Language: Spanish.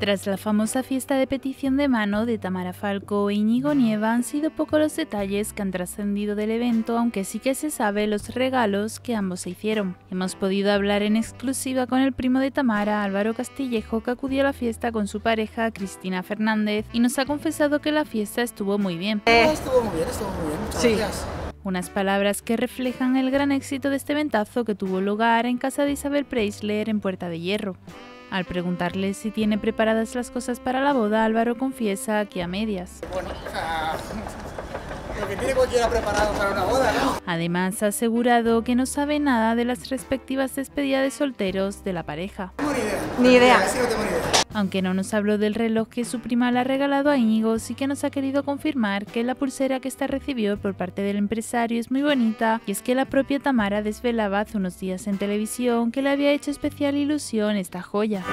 Tras la famosa fiesta de petición de mano de Tamara Falcó e Íñigo Onieva, han sido pocos los detalles que han trascendido del evento, aunque sí que se sabe los regalos que ambos se hicieron. Hemos podido hablar en exclusiva con el primo de Tamara, Álvaro Castillejo, que acudió a la fiesta con su pareja, Cristina Fernández, y nos ha confesado que la fiesta estuvo muy bien. Estuvo muy bien, muchas gracias. Unas palabras que reflejan el gran éxito de este eventazo que tuvo lugar en casa de Isabel Preisler en Puerta de Hierro. Al preguntarle si tiene preparadas las cosas para la boda, Álvaro confiesa que a medias. Bueno, lo que tiene cualquiera preparado para una boda, ¿no? Además, ha asegurado que no sabe nada de las respectivas despedidas de solteros de la pareja. No tengo ni idea. Ni idea. Sí, no tengo ni idea. Aunque no nos habló del reloj que su prima le ha regalado a Íñigo, sí que nos ha querido confirmar que la pulsera que ésta recibió por parte del empresario es muy bonita, y es que la propia Tamara desvelaba hace unos días en televisión que le había hecho especial ilusión esta joya.